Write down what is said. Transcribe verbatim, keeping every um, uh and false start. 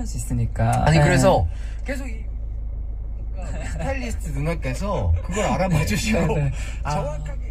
표현할 수 있으니까. 아니 그래서 계속 이, 스타일리스트 누나께서 그걸 알아봐 주시고 네, 네. 정확하게